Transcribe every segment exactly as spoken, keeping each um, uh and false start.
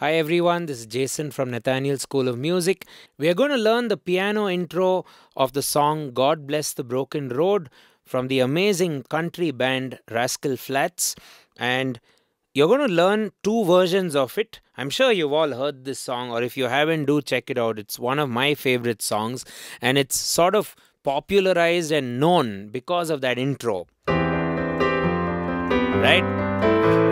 Hi everyone, this is Jason from Nathaniel School of Music. We are going to learn the piano intro of the song God Bless the Broken Road from the amazing country band Rascal Flatts. And you're going to learn two versions of it. I'm sure you've all heard this song, or if you haven't, do check it out. It's one of my favorite songs and it's sort of popularized and known because of that intro, right?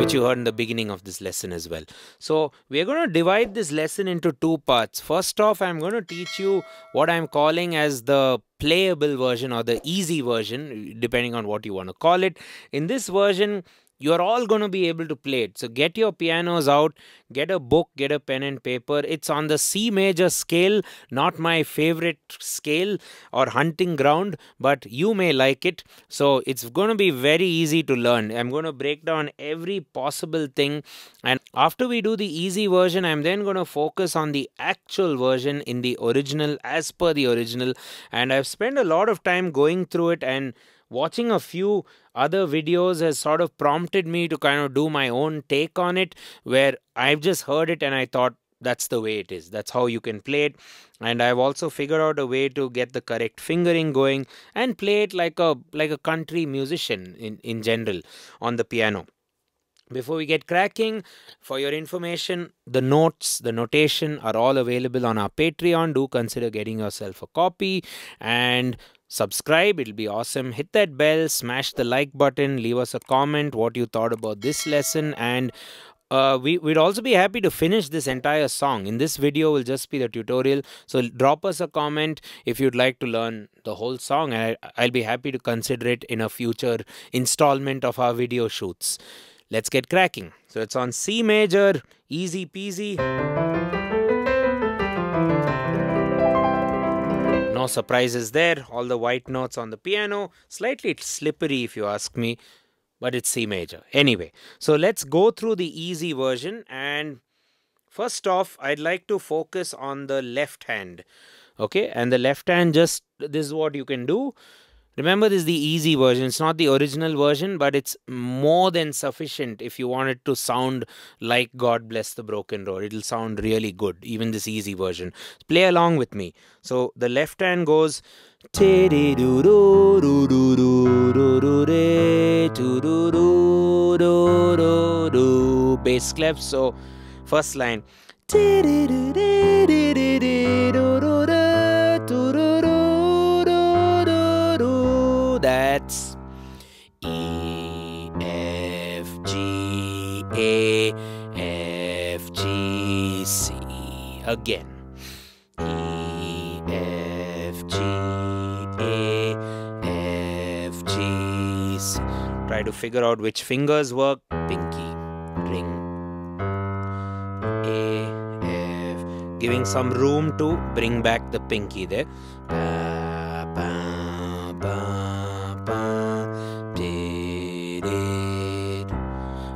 Which you heard in the beginning of this lesson as well. So we are going to divide this lesson into two parts. First off, I'm going to teach you what I'm calling as the playable version or the easy version, depending on what you want to call it. In this version, you're all going to be able to play it. So get your pianos out, get a book, get a pen and paper. It's on the C major scale, not my favorite scale or hunting ground, but you may like it. So it's going to be very easy to learn. I'm going to break down every possible thing. And after we do the easy version, I'm then going to focus on the actual version in the original, as per the original. And I've spent a lot of time going through it, and watching a few other videos has sort of prompted me to kind of do my own take on it, where I've just heard it and I thought that's the way it is. That's how you can play it. And I've also figured out a way to get the correct fingering going and play it like a like a country musician in, in general on the piano. Before we get cracking, for your information, the notes, the notation are all available on our Patreon. Do consider getting yourself a copy and subscribe. It'll be awesome. Hit that bell, smash the like button, leave us a comment what you thought about this lesson. And uh, we, we'd also be happy to finish this entire song. In this video will just be the tutorial. So drop us a comment if you'd like to learn the whole song. I, I'll be happy to consider it in a future installment of our video shoots. Let's get cracking. So it's on C major, easy peasy. No surprises there, all the white notes on the piano. Slightly slippery if you ask me, but it's C major. Anyway, so let's go through the easy version, and first off, I'd like to focus on the left hand. Okay, and the left hand, just this is what you can do. Remember, this is the easy version. It's not the original version, but it's more than sufficient if you want it to sound like God Bless the Broken Road. It'll sound really good, even this easy version. Play along with me. So the left hand goes. Bass clef. So first line. That's E, F, G, A, F, G, C. Again. E, F, G, A, F, G, C. Try to figure out which fingers work. Pinky, ring, A, F. Giving some room to bring back the pinky there. Ba, ba, ba.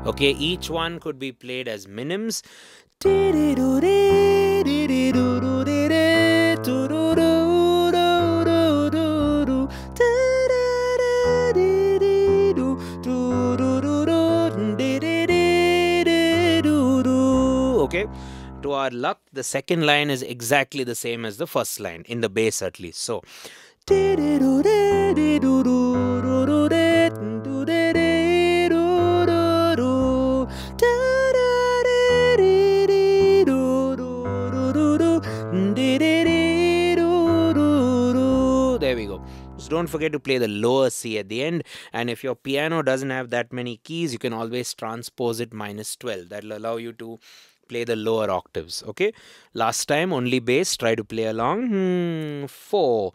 Okay, each one could be played as minims. Okay, to our luck, the second line is exactly the same as the first line, in the bass at least. So don't forget to play the lower C at the end, and if your piano doesn't have that many keys, you can always transpose it minus twelve. That'll allow you to play the lower octaves. Okay, last time only bass, try to play along. Hmm, four.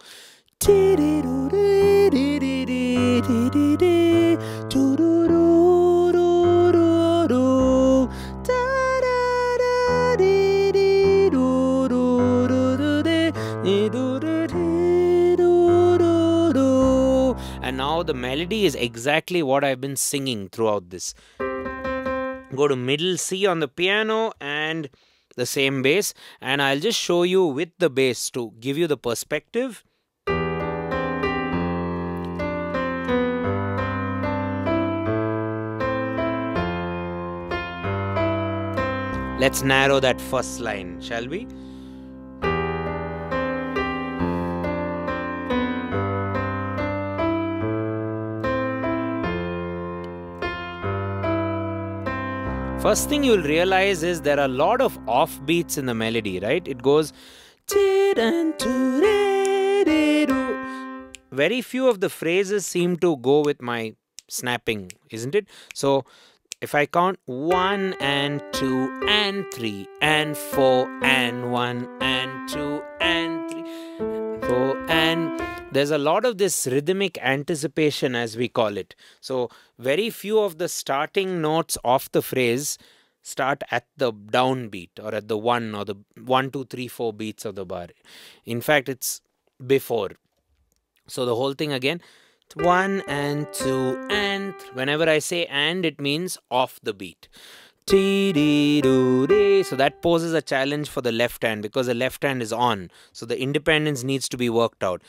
Now the melody is exactly what I've been singing throughout this. Go to middle C on the piano and the same bass, and I'll just show you with the bass to give you the perspective. Let's narrow that first line, shall we? First thing you'll realize is there are a lot of off beats in the melody, right? It goes very few of the phrases seem to go with my snapping, isn't it? So if I count one and two and three and four and one and two and three and four, and there's a lot of this rhythmic anticipation, as we call it. So very few of the starting notes of the phrase start at the downbeat or at the one or the one, two, three, four beats of the bar. In fact, it's before. So the whole thing again. One and two and whenever I say and, it means off the beat. So that poses a challenge for the left hand because the left hand is on. So the independence needs to be worked out.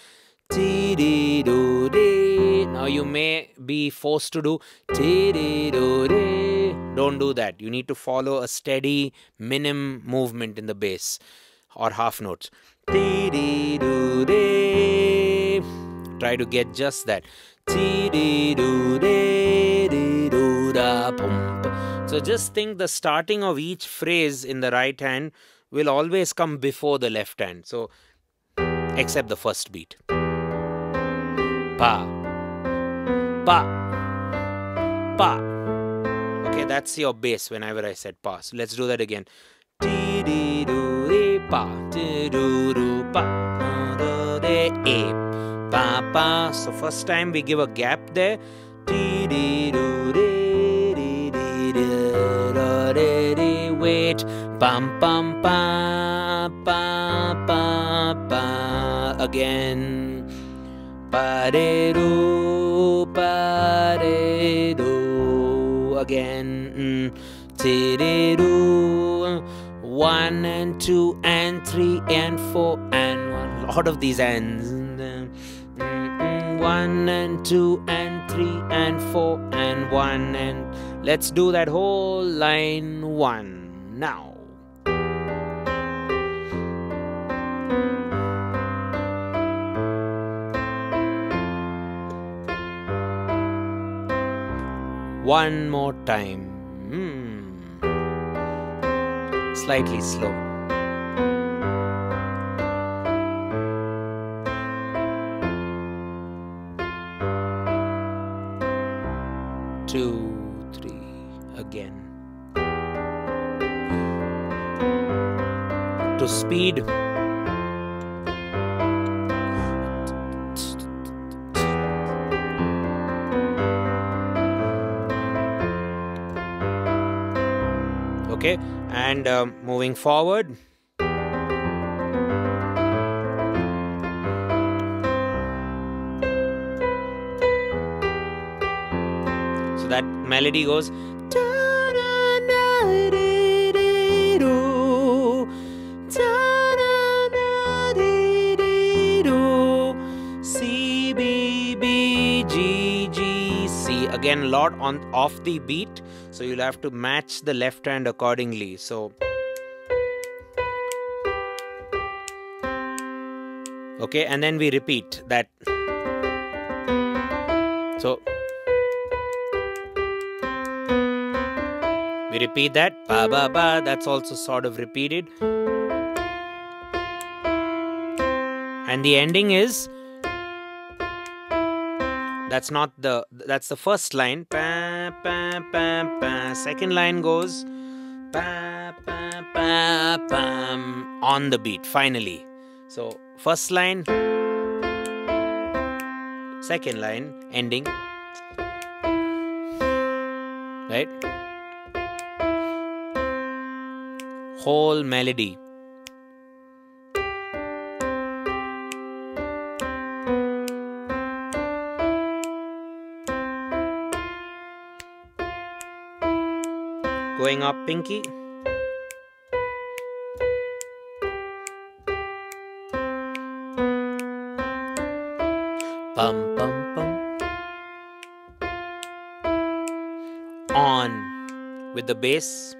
Now you may be forced to do. Don't do that. You need to follow a steady minim movement in the bass or half notes. Try to get just that. So just think the starting of each phrase in the right hand will always come before the left hand. So, except the first beat. Pa, pa, pa. Okay, that's your bass whenever I said pa. So let's do that again. Pa. So first time we give a gap there. Wait. Pam pam pa pa pa pa again. Pa de do pa de do again. Ti de do. One and two and three and four and one. A lot of these ends. One and two and three and four and one, and let's do that whole line one now. One more time. Mm. Slightly slow. Two, three, again. To speed. Okay, and uh, moving forward. That melody goes. C, B, B, G, G, C. Again, a lot on off the beat, so you'll have to match the left hand accordingly. So, okay, and then we repeat that. So. We repeat that. Ba ba ba. That's also sort of repeated. And the ending is. That's not the. That's the first line. Pa, pa, pa, pa. Second line goes. Pa, pa, pa, pam. On the beat, finally. So, first line. Second line. Ending. Right? Whole melody. Going up pinky. Pum pum pum. On with the bass.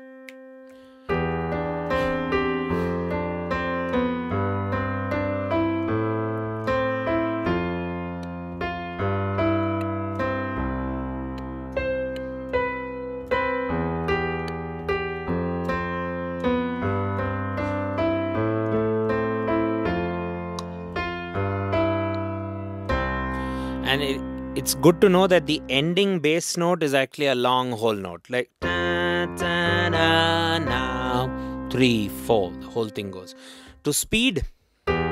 it's good to know that the ending bass note is actually a long whole note, like da, da, da, now, three, four, the whole thing goes. To speed, okay,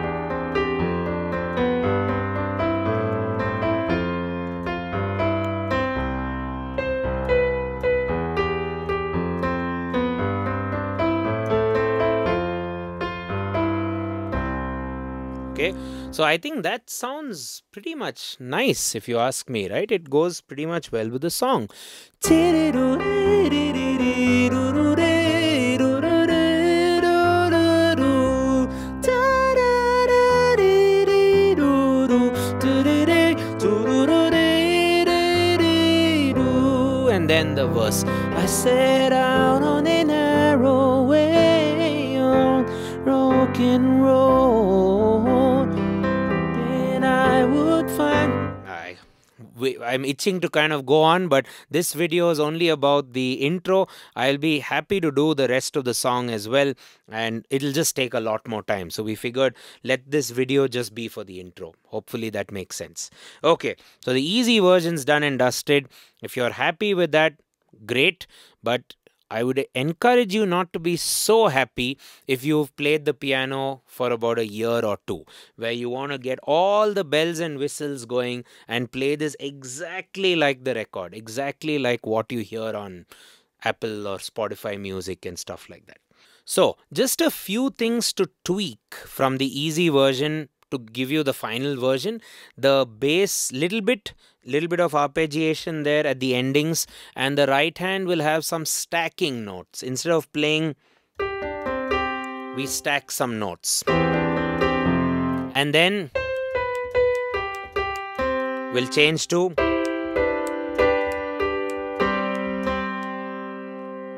so I think that sounds pretty much nice if you ask me, right? It goes pretty much well with the song. And then the verse. I set out on a narrow way on broken road. I, I'm itching to kind of go on, but this video is only about the intro. I'll be happy to do the rest of the song as well, and it'll just take a lot more time. So we figured let this video just be for the intro. Hopefully that makes sense. Okay, so the easy version's done and dusted. If you're happy with that, great, but I would encourage you not to be so happy if you've played the piano for about a year or two, where you want to get all the bells and whistles going and play this exactly like the record, exactly like what you hear on Apple or Spotify music and stuff like that. So just a few things to tweak from the easy version to give you the final version. The bass, little bit, little bit of arpeggiation there at the endings, and the right hand will have some stacking notes. Instead of playing, we stack some notes. And then we'll change to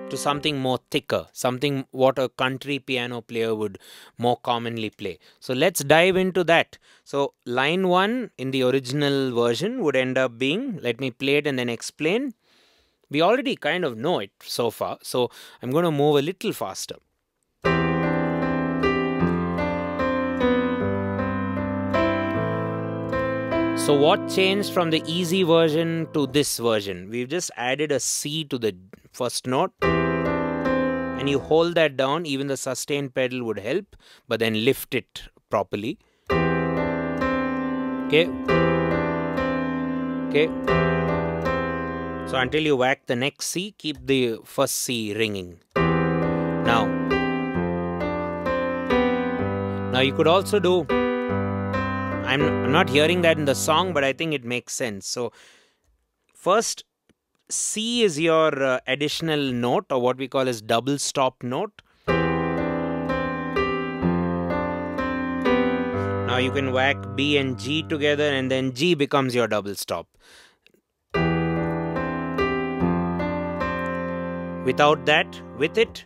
to something more thicker, something what a country piano player would more commonly play. So let's dive into that. So line one in the original version would end up being, let me play it and then explain. We already kind of know it so far, so I'm going to move a little faster. So what changed from the easy version to this version? We've just added a C to the first note. And you hold that down, even the sustain pedal would help, but then lift it properly. Okay. Okay. So until you whack the next C, keep the first C ringing. Now. Now you could also do, I'm, I'm not hearing that in the song, but I think it makes sense. So first, C is your uh, additional note, or what we call as double stop note. Now you can whack B and G together, and then G becomes your double stop. Without that, with it,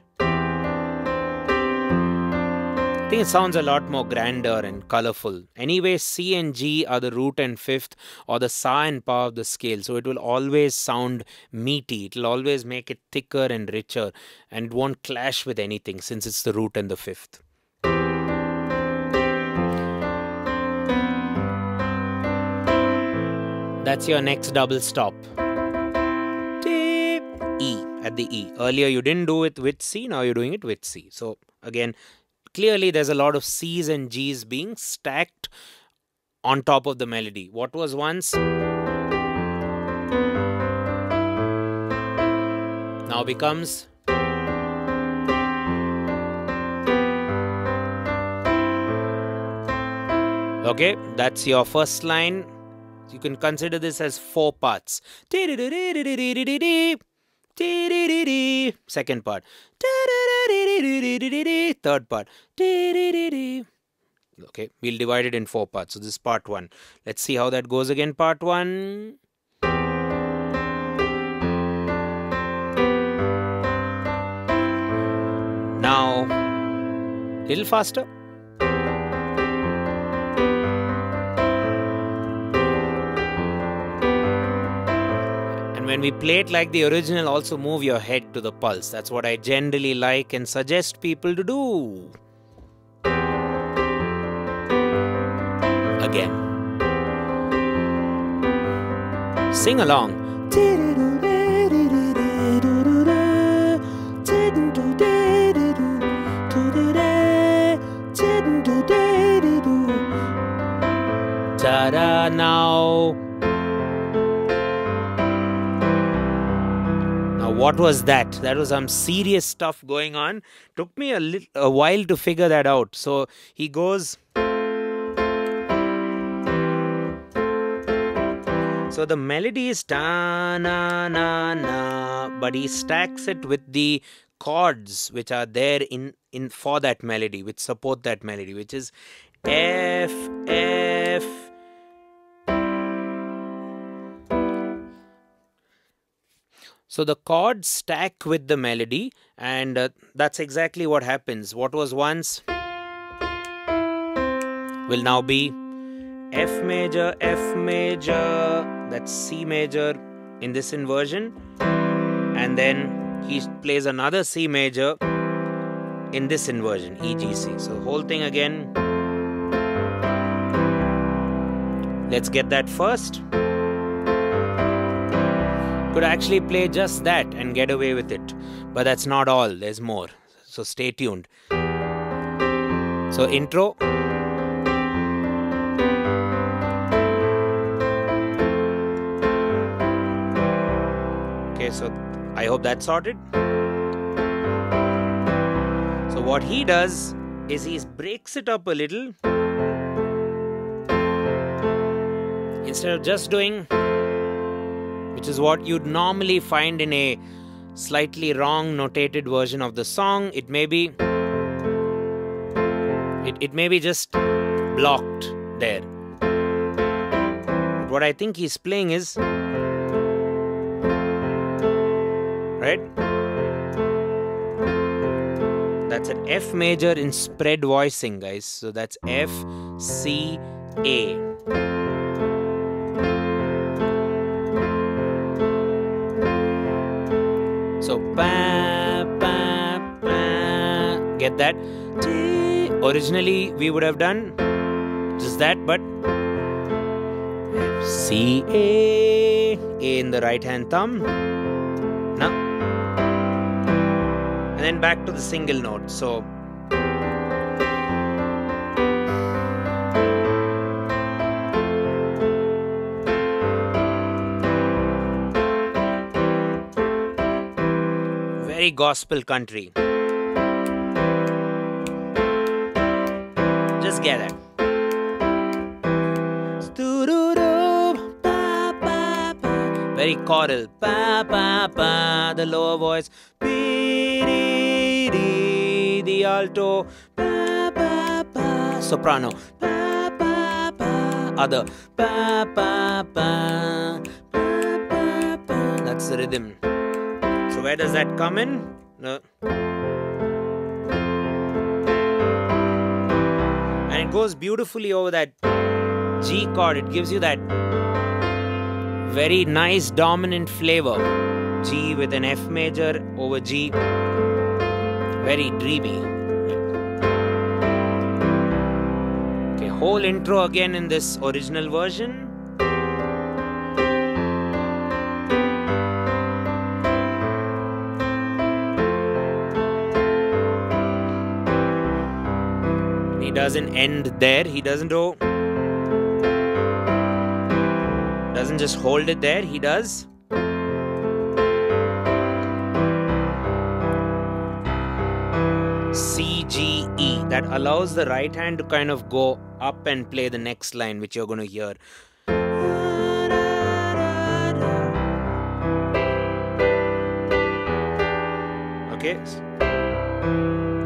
I think it sounds a lot more grander and colorful. Anyway, C and G are the root and fifth, or the sa and pa of the scale. So it will always sound meaty. It will always make it thicker and richer, and it won't clash with anything since it's the root and the fifth. That's your next double stop. E at the E. Earlier you didn't do it with C, now you're doing it with C. So again, clearly, there's a lot of C's and G's being stacked on top of the melody. What was once now becomes. Okay, that's your first line. You can consider this as four parts. Second part. Third part. Okay, we'll divide it in four parts. So this is part one. Let's see how that goes again. Part one. Now, little faster. When we play it like the original, also move your head to the pulse. That's what I generally like and suggest people to do. Again. sing along. Ta-da now. Now what was that? That was some serious stuff going on. Took me a, little, a while to figure that out. So he goes... So the melody is ta na na na, but he stacks it with the chords which are there in, in for that melody, which support that melody, which is F, F, so the chords stack with the melody, and uh, that's exactly what happens. What was once will now be F major, F major. That's C major in this inversion, and then he plays another C major in this inversion, E, G, C. So whole thing again. Let's get that first. Could actually play just that and get away with it, but that's not all, there's more. So stay tuned. So intro. So I hope that's sorted. So what he does is he breaks it up a little. Instead of just doing, which is what you'd normally find in a slightly wrong notated version of the song, it may be it, it may be just blocked there. But what I think he's playing is right? That's an F major in spread voicing, guys. So that's F, C, A. So pa, pa, pa. Get that? Originally, we would have done just that, but F, C, A. A in the right hand thumb. And then back to the single note. So very gospel country. Just get it. Very choral. Pa pa pa. The lower voice. The alto, ba, ba, ba, soprano, ba, ba, ba, other, ba, ba, ba, ba, ba, ba. That's the rhythm. So where does that come in? No. And it goes beautifully over that G chord. It gives you that very nice dominant flavor. G with an F major over G. Very dreamy. Okay, whole intro again in this original version. He doesn't end there. He doesn't do. Doesn't just hold it there. He does. C, G, E. That allows the right hand to kind of go up and play the next line, which you're going to hear. Okay.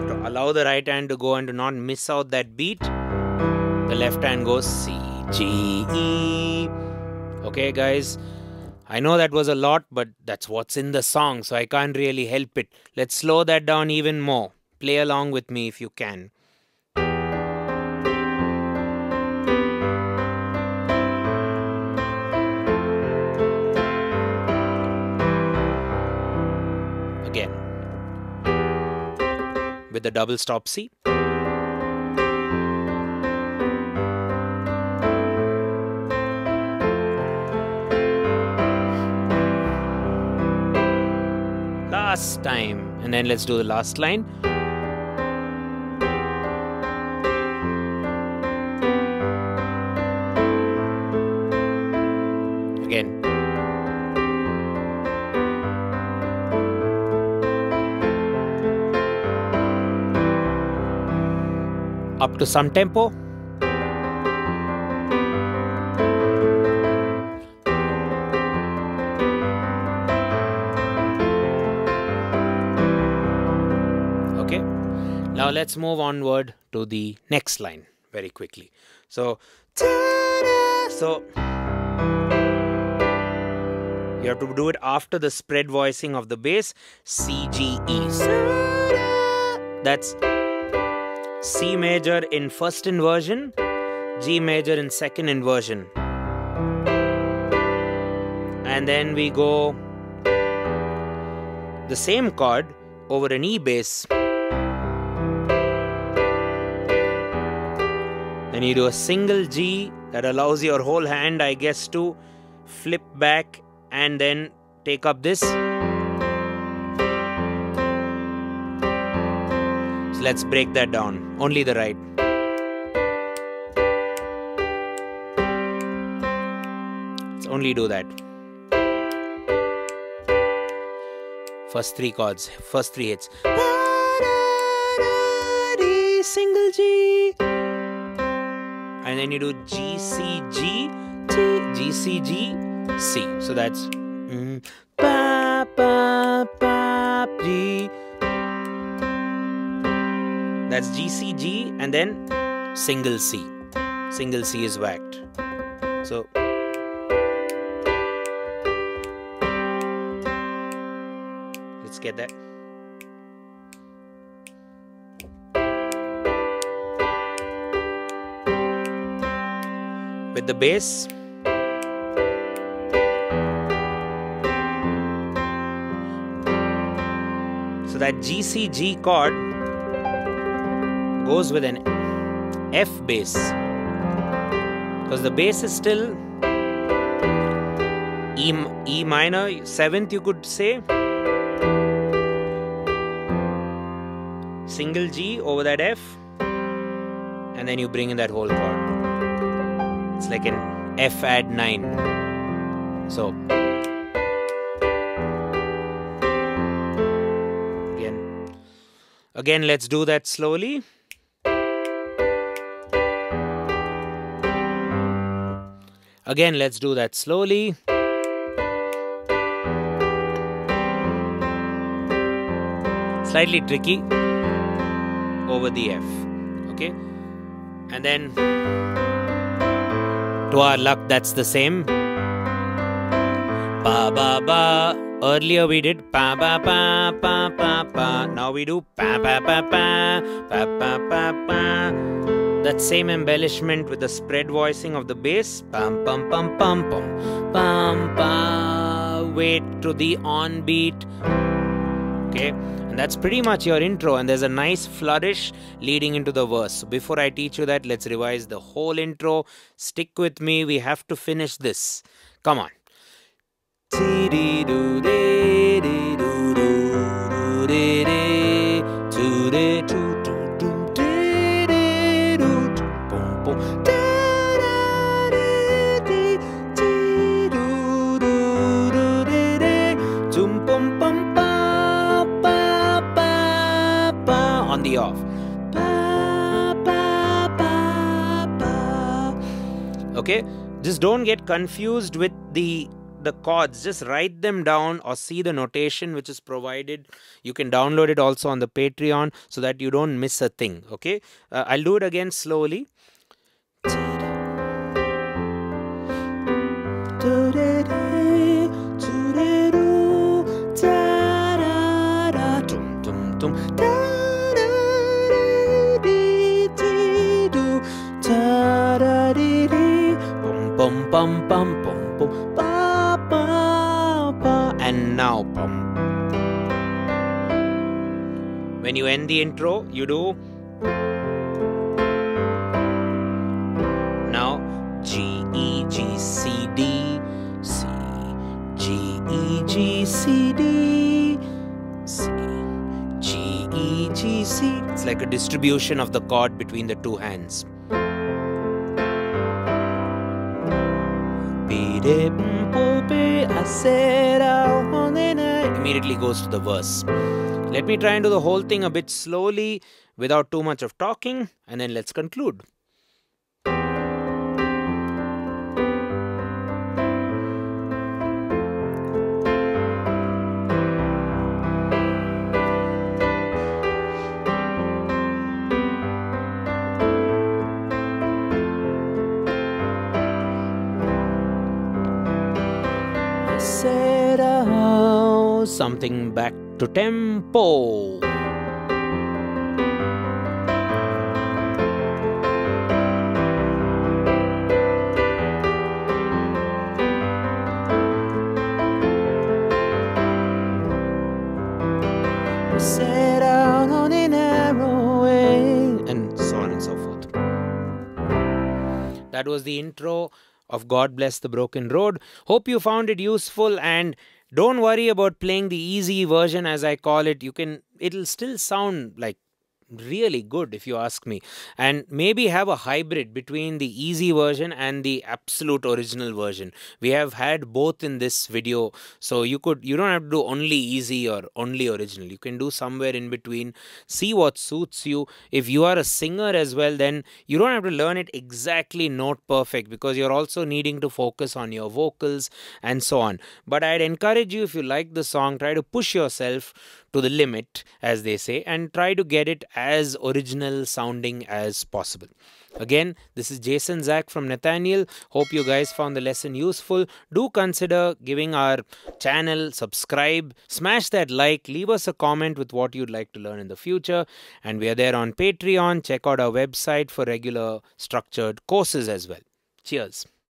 To allow the right hand to go and to not miss out that beat, the left hand goes C, G, E. Okay, guys. I know that was a lot, but that's what's in the song, so I can't really help it. Let's slow that down even more. Play along with me if you can. Again. With the double stop C. last time, and then let's do the last line. Again. Up to some tempo. Now let's move onward to the next line very quickly. So, so you have to do it after the spread voicing of the bass, C, G, E. That's C major in first inversion, G major in second inversion. And then we go the same chord over an E bass. And you do a single G that allows your whole hand, I guess, to flip back and then take up this. So let's break that down. Only the right. Let's only do that. First three chords, first three hits. Single G. And then you do G, C, G, G, C, G, C. So that's mm, pa, pa, pa, G. That's G, C, G, and then single C. Single C is whacked. So let's get that. With the bass, so that G C G chord goes with an F bass, because the bass is still E E minor seventh, you could say. Single G over that F, and then you bring in that whole chord. It's like an F add nine. So again, again, let's do that slowly. Again, let's do that slowly. Slightly tricky over the F. Okay, and then. To our luck, that's the same. Ba ba ba. Earlier we did pa ba pa pa pa pa. Now we do pa ba ba pa pa pa pa pa. That same embellishment with the spread voicing of the bass. Pam pam pam pam pam pam pa. Wait to the on beat. Okay, and that's pretty much your intro. And there's a nice flourish leading into the verse. So before I teach you that, let's revise the whole intro. Stick with me. We have to finish this. Come on. On the off. Okay, just don't get confused with the the chords. Just write them down or see the notation which is provided. You can download it also on the Patreon so that you don't miss a thing. Okay, uh, I'll do it again slowly. Pum, pum, pum, pum, pa, pa, pa. And now pum. When you end the intro, you do now G E G C D C G E G C D C G, C. It's like a distribution of the chord between the two hands. Immediately goes to the verse. Let me try and do the whole thing a bit slowly without too much of talking, and then let's conclude. Something back to tempo. Set out on an arrow way, and so on and so forth. That was the intro of God Bless the Broken Road. Hope you found it useful, and don't worry about playing the easy version, as I call it. You can, it'll still sound like really good if you ask me. And maybe have a hybrid between the easy version and the absolute original version. We have had both in this video, so you could, you don't have to do only easy or only original. You can do somewhere in between. See what suits you. If you are a singer as well, then you don't have to learn it exactly note perfect, because you're also needing to focus on your vocals and so on. But I'd encourage you, if you like the song, try to push yourself to the limit, as they say, and try to get it as original sounding as possible. Again, this is Jason Zac from Nathaniel. Hope you guys found the lesson useful. Do consider giving our channel, subscribe, smash that like, leave us a comment with what you'd like to learn in the future. And we are there on Patreon. Check out our website for regular structured courses as well. Cheers.